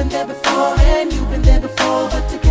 been there before, and you've been there before, but together.